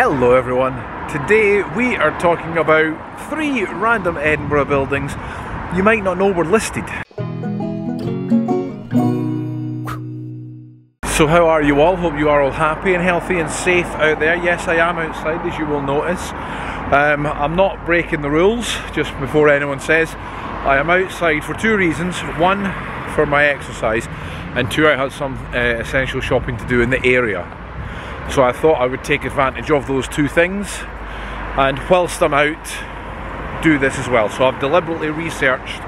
Hello everyone, today we are talking about three random Edinburgh buildings you might not know were listed. So how are you all? Hope you are all happy and healthy and safe out there. Yes, I am outside, as you will notice. I'm not breaking the rules, just before anyone says. I am outside for two reasons. One, for my exercise, and two, I had some essential shopping to do in the area. So I thought I would take advantage of those two things, and whilst I'm out, do this as well. So I've deliberately researched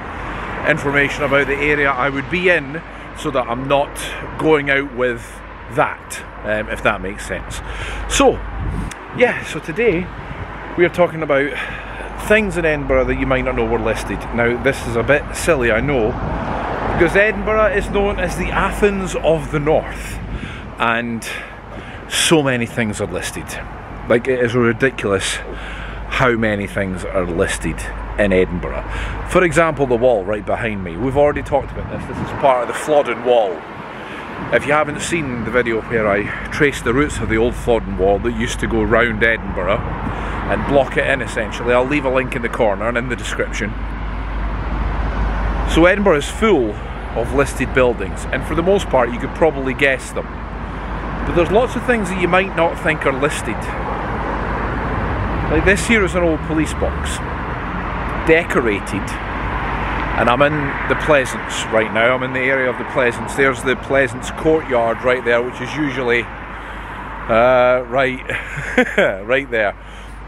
information about the area I would be in, so that I'm not going out with that, if that makes sense. So, yeah, so today we are talking about things in Edinburgh that you might not know were listed. Now, this is a bit silly, I know, because Edinburgh is known as the Athens of the North, and so many things are listed. Like, it is ridiculous how many things are listed in Edinburgh. For example, the wall right behind me. We've already talked about this. This is part of the Flodden Wall. If you haven't seen the video where I traced the roots of the old Flodden Wall that used to go round Edinburgh and block it in, essentially, I'll leave a link in the corner and in the description. So Edinburgh is full of listed buildings, and for the most part you could probably guess them. But there's lots of things that you might not think are listed. Like, this here is an old police box, decorated, and I'm in the Pleasance right now. I'm in the area of the Pleasance. There's the Pleasance courtyard right there, which is usually right there,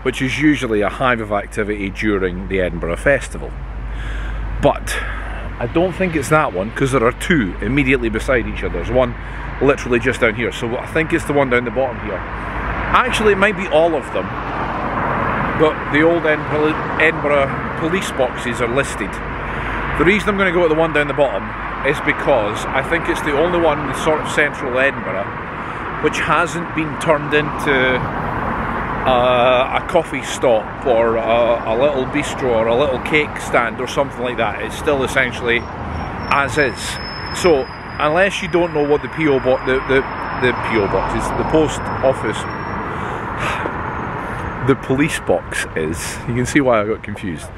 which is usually a hive of activity during the Edinburgh Festival. But I don't think it's that one, because there are two immediately beside each other. There's one literally just down here, so I think it's the one down the bottom here. Actually, it might be all of them, but the old Edinburgh police boxes are listed. The reason I'm going to go at the one down the bottom is because I think it's the only one in sort of central Edinburgh which hasn't been turned into a coffee stop or a little bistro or a little cake stand or something like that. It's still essentially as is. So unless you don't know what the PO box, the PO box is, the post office, the police box is, you can see why I got confused.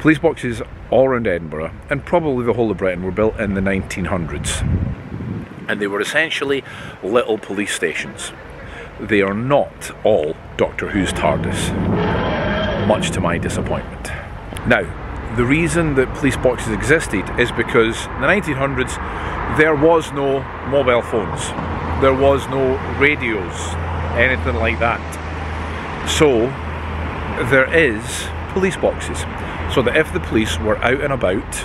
Police boxes all around Edinburgh and probably the whole of Britain were built in the 1900s, and they were essentially little police stations. They are not all Doctor Who's TARDIS, much to my disappointment. Now, the reason that police boxes existed is because in the 1900s there was no mobile phones, there was no radios, anything like that. So there is police boxes, so that if the police were out and about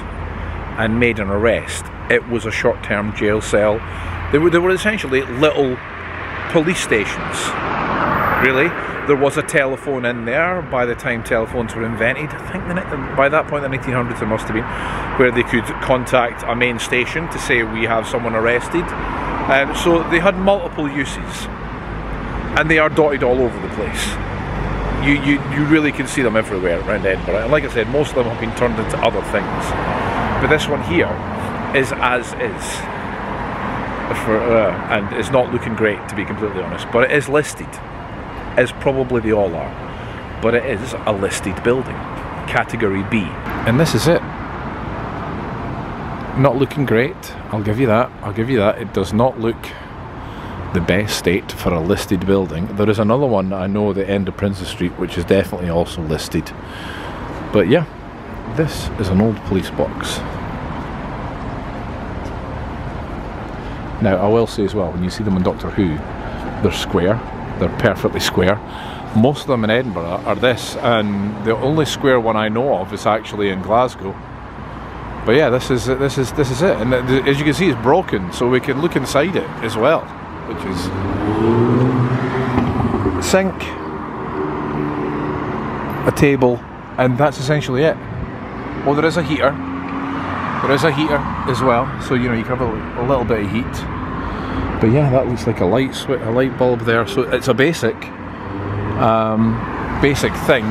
and made an arrest, it was a short-term jail cell. They were essentially little police stations, really. There was a telephone in there by the time telephones were invented. I think by that point in the 1900s there must have been, where they could contact a main station to say we have someone arrested. So they had multiple uses, and they are dotted all over the place. You really can see them everywhere around Edinburgh, and like I said, most of them have been turned into other things. But this one here is as is. And it's not looking great, to be completely honest, but it is listed, as probably they all are, but it is a listed building, category B. And this is it. Not looking great, I'll give you that, it does not look the best state for a listed building. There is another one I know at the end of Princess Street which is definitely also listed, but yeah, this is an old police box. Now, I will say as well, when you see them in Doctor Who, they're square, they're perfectly square. Most of them in Edinburgh are this, and the only square one I know of is actually in Glasgow. But yeah, this is it, and as you can see, it's broken, so we can look inside it as well, which is sink, a table, and that's essentially it. Well, there is a heater. There is a heater as well, so you know you can have a little bit of heat. But yeah, that looks like a light bulb there. So it's a basic, basic thing.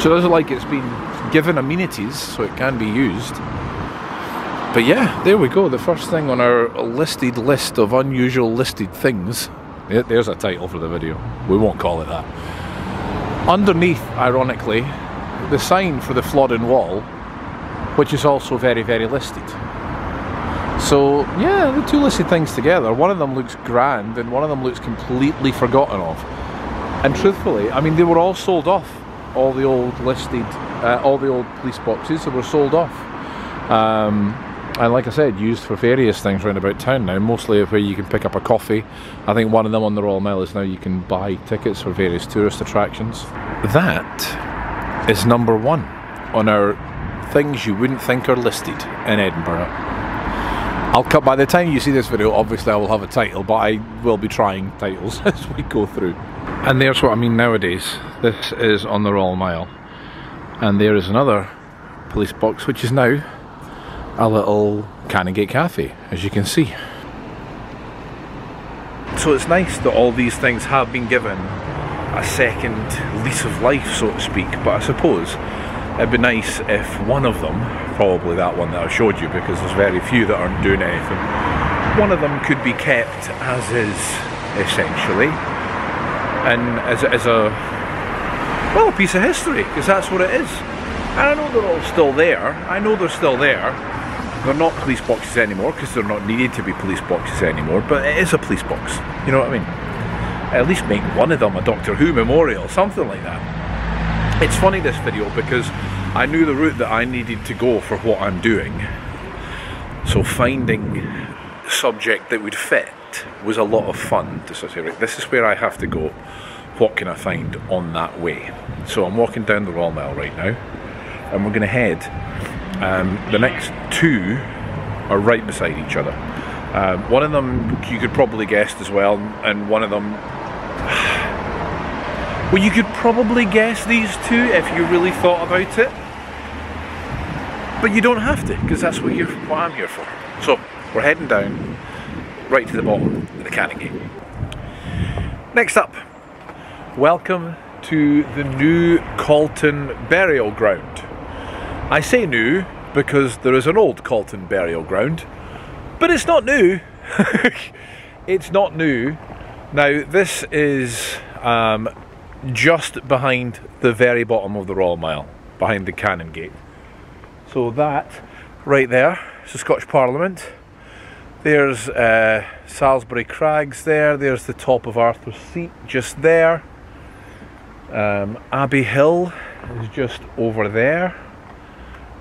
So it doesn't like it's been given amenities, so it can be used. But yeah, there we go. The first thing on our listed list of unusual listed things There's a title for the video. We won't call it that. Underneath, ironically, the sign for the Flodden Wall, which is also very, very listed. So, yeah, the two listed things together, one of them looks grand and one of them looks completely forgotten of. And truthfully, I mean, they were all sold off, all the old listed, all the old police boxes that were sold off. And like I said, used for various things round about town now, mostly where you can pick up a coffee. I think one of them on the Royal Mile is now you can buy tickets for various tourist attractions. That is number one on our things you wouldn't think are listed in Edinburgh. I'll cut, by the time you see this video, obviously I will have a title, but I will be trying titles as we go through. And there's what I mean nowadays. This is on the Royal Mile. And there is another police box, which is now a little Canongate cafe, as you can see. So it's nice that all these things have been given a second lease of life, so to speak, but I suppose it'd be nice if one of them, probably that one that I showed you, because there's very few that aren't doing anything, one of them could be kept as is, essentially, and as a, well, a piece of history, because that's what it is. And I know they're all still there, I know they're still there. They're not police boxes anymore, because they're not needed to be police boxes anymore, but it is a police box, you know what I mean? At least make one of them a Doctor Who memorial, something like that. It's funny, this video, because I knew the route that I needed to go for what I'm doing, so finding a subject that would fit was a lot of fun, to sort of say, right, this is where I have to go, what can I find on that way? So I'm walking down the Royal Mile right now, and we're going to head. The next two are right beside each other. One of them you could probably guess as well, and one of them... Well, you could probably guess these two if you really thought about it. But you don't have to, because that's what, what I'm here for. So, we're heading down, right to the bottom of the Canongate. Next up, welcome to the new Calton burial ground. I say new because there is an old Calton burial ground, but it's not new. It's not new. Now this is just behind the very bottom of the Royal Mile, behind the Canongate. So that right there is the Scottish Parliament. There's Salisbury Crags there. There's the top of Arthur's Seat just there. Abbey Hill is just over there.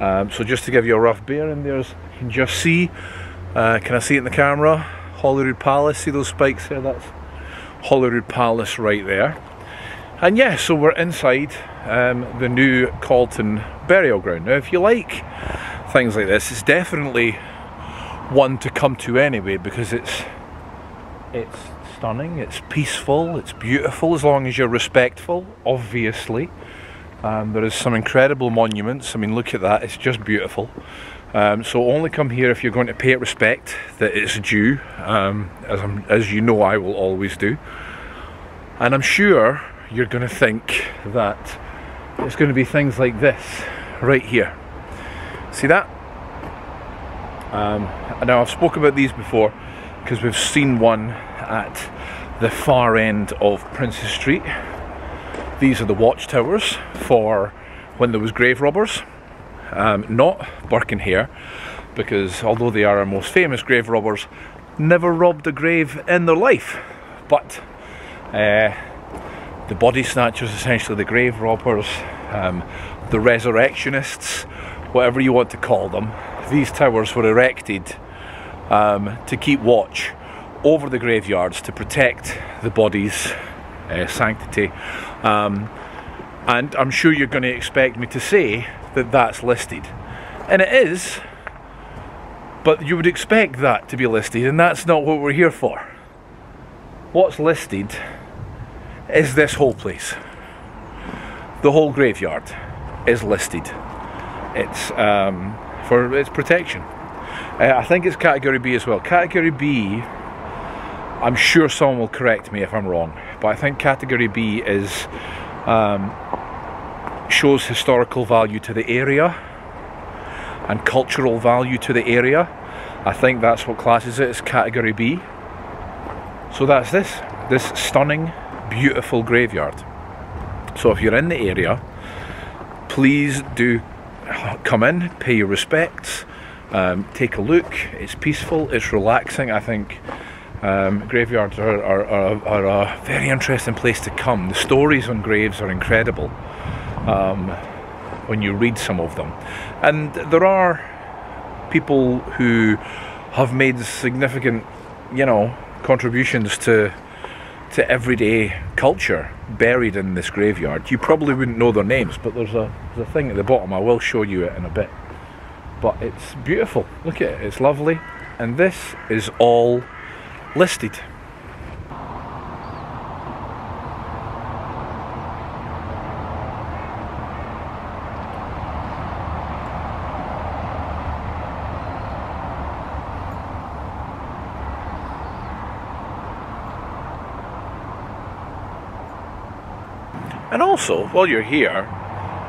So just to give you a rough bearing, there's, you can just see, can I see it in the camera? Holyrood Palace, see those spikes there? That's Holyrood Palace right there. And yeah, so we're inside the new Calton burial ground. Now if you like things like this, it's definitely one to come to anyway, because it's stunning, it's peaceful, it's beautiful, as long as you're respectful, obviously. There is some incredible monuments. I mean, look at that, it's just beautiful. So only come here if you're going to pay it respect that it's due, as you know I will always do. And I'm sure you're going to think that it's going to be things like this right here. See that? Now I've spoken about these before, because we've seen one at the far end of Princess Street. These are the watchtowers for when there was grave robbers, not Birkenhare, because although they are our most famous grave robbers, never robbed a grave in their life. But the body snatchers, essentially the grave robbers, the resurrectionists, whatever you want to call them, these towers were erected to keep watch over the graveyards, to protect the bodies' sanctity. And I'm sure you're going to expect me to say that that's listed, and it is, but you would expect that to be listed, and that's not what we're here for. What's listed is this whole place. The whole graveyard is listed. It's for its protection. I think it's category B as well. Category B, I'm sure someone will correct me if I'm wrong, but I think category B is shows historical value to the area and cultural value to the area. I think that's what classes it as category B. So that's this. this stunning, beautiful graveyard. So if you're in the area, please do come in, pay your respects, take a look. It's peaceful, it's relaxing. I think graveyards are a very interesting place to come. The stories on graves are incredible when you read some of them. And there are people who have made significant, you know, contributions to everyday culture buried in this graveyard. You probably wouldn't know their names, but there's a thing at the bottom. I will show you it in a bit. But it's beautiful. Look at it, it's lovely. And this is all listed. And also, while you're here,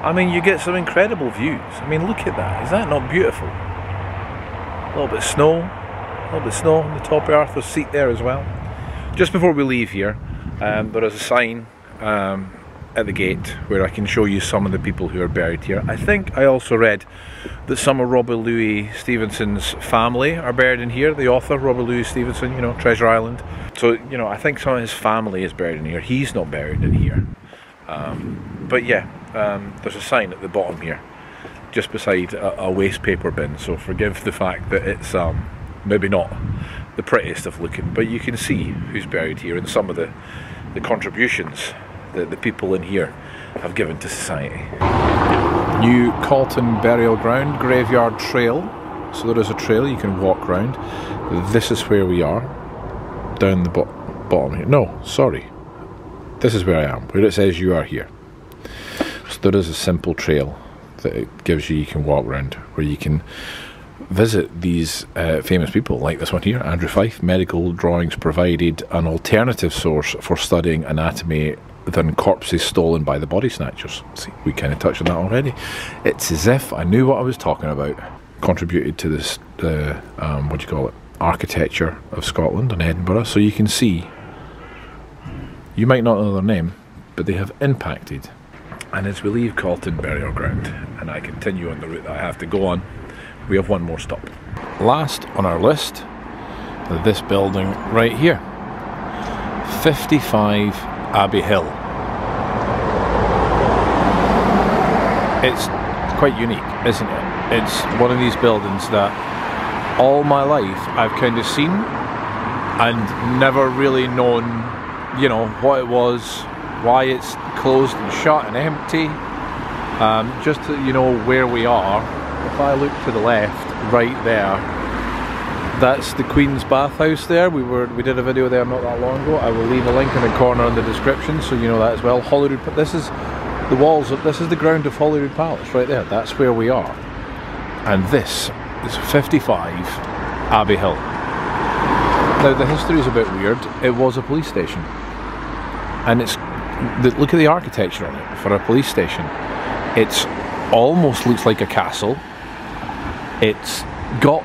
I mean, you get some incredible views. I mean, look at that. Is that not beautiful? A little bit of snow. A little bit of snow on the top of Arthur's Seat there as well. Just before we leave here, there is a sign at the gate where I can show you some of the people who are buried here. I think I also read that some of Robert Louis Stevenson's family are buried in here. The author, Robert Louis Stevenson, you know, Treasure Island. So, you know, I think some of his family is buried in here. He's not buried in here. But yeah, there's a sign at the bottom here, just beside a waste paper bin, so forgive the fact that it's maybe not the prettiest of looking, but you can see who's buried here and some of the contributions that the people in here have given to society. New Calton Burial Ground Graveyard Trail. So there is a trail you can walk round. This is where we are, down the bottom here. No, sorry. This is where I am, where it says you are here. So there is a simple trail that it gives you can walk around, where you can visit these famous people, like this one here, Andrew Fyfe. Medical drawings provided an alternative source for studying anatomy than corpses stolen by the body snatchers. See, we kind of touched on that already. It's as if I knew what I was talking about. Contributed to this, what do you call it, architecture of Scotland and Edinburgh, so you can see. You might not know their name, but they have impacted. And as we leave Calton Burial Ground, and I continue on the route that I have to go on, we have one more stop. Last on our list, this building right here, 55 Abbey Hill. It's quite unique, isn't it? It's one of these buildings that all my life I've kind of seen and never really known, you know, what it was, why it's closed and shut and empty. Just to, you know, where we are, if I look to the left, right there, that's the Queen's Bath House there. We did a video there not that long ago. I will leave a link in the corner in the description, so you know that as well. Holyrood, but this is the walls of, this is the ground of Holyrood Palace right there. That's where we are. And this is 55 Abbey Hill. Now the history is a bit weird. It was a police station. And it's, look at the architecture on it for a police station. It's almost looks like a castle. It's got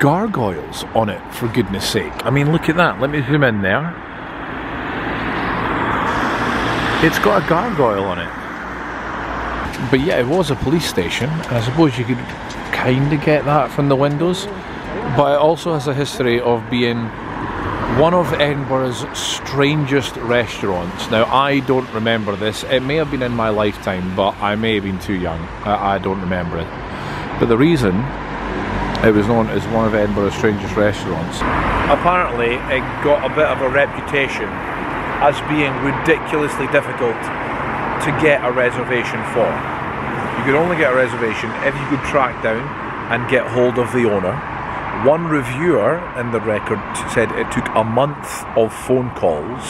gargoyles on it, for goodness sake. I mean, look at that. Let me zoom in there. It's got a gargoyle on it. But yeah, it was a police station. And I suppose you could kind of get that from the windows. But it also has a history of being one of Edinburgh's strangest restaurants. Now, I don't remember this. It may have been in my lifetime, but I may have been too young. I don't remember it. But the reason it was known as one of Edinburgh's strangest restaurants, apparently it got a bit of a reputation as being ridiculously difficult to get a reservation for. You could only get a reservation if you could track down and get hold of the owner. One reviewer in the record said it took a month of phone calls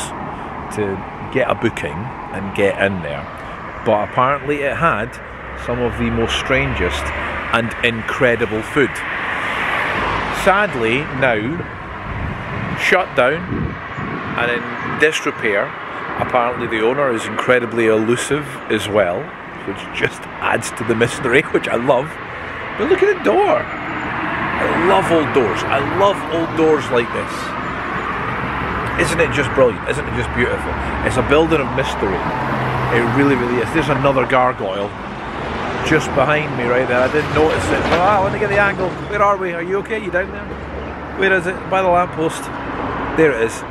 to get a booking and get in there. But apparently it had some of the most strangest and incredible food. Sadly now, shut down and in disrepair. Apparently the owner is incredibly elusive as well, which just adds to the mystery, which I love. But look at the door. I love old doors. I love old doors like this. Isn't it just brilliant? Isn't it just beautiful? It's a building of mystery. It really, really is. There's another gargoyle just behind me right there. I didn't notice it. But I want to get the angle. Where are we? Are you okay? You down there? Where is it? By the lamppost. There it is.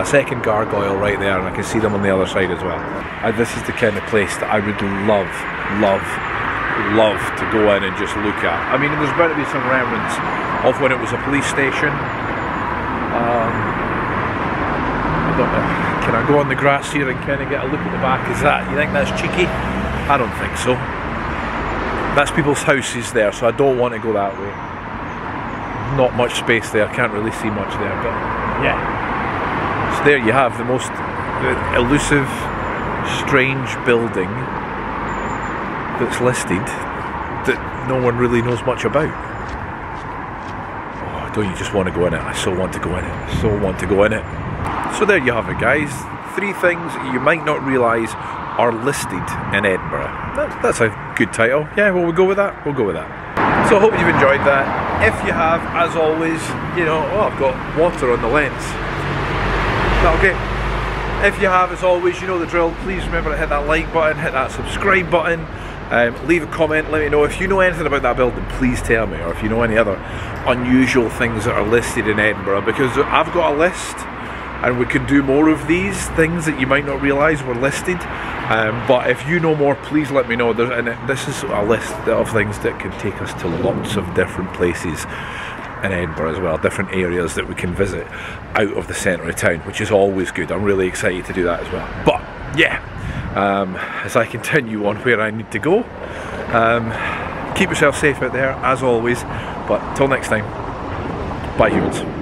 A second gargoyle right there, and I can see them on the other side as well. This is the kind of place that I would love to go in and just look at. I mean, there's bound to be some remnants of when it was a police station. I don't know. Can I go on the grass here and kind of get a look at the back? Is that, you think that's cheeky? I don't think so. That's people's houses there, so I don't want to go that way. Not much space there, can't really see much there, but yeah. So there you have the most elusive, strange building that's listed that no one really knows much about. Oh, don't you just want to go in it? I so want to go in it. I so want to go in it. So there you have it, guys. 3 things you might not realise are listed in Edinburgh. That's a good title. Yeah, well, we'll go with that. We'll go with that. So I hope you've enjoyed that. If you have, as always, you know, oh, I've got water on the lens. Okay, if you have, as always, you know the drill. Please remember to hit that like button, hit that subscribe button, leave a comment, let me know if you know anything about that building. Please tell me, or if you know any other unusual things that are listed in Edinburgh, because I've got a list and we can do more of these things that you might not realise were listed, but if you know more, please let me know. This is a list of things that can take us to lots of different places in Edinburgh as well, different areas that we can visit out of the centre of town, which is always good. I'm really excited to do that as well. But yeah, as I continue on where I need to go, keep yourself safe out there as always, but till next time, bye humans.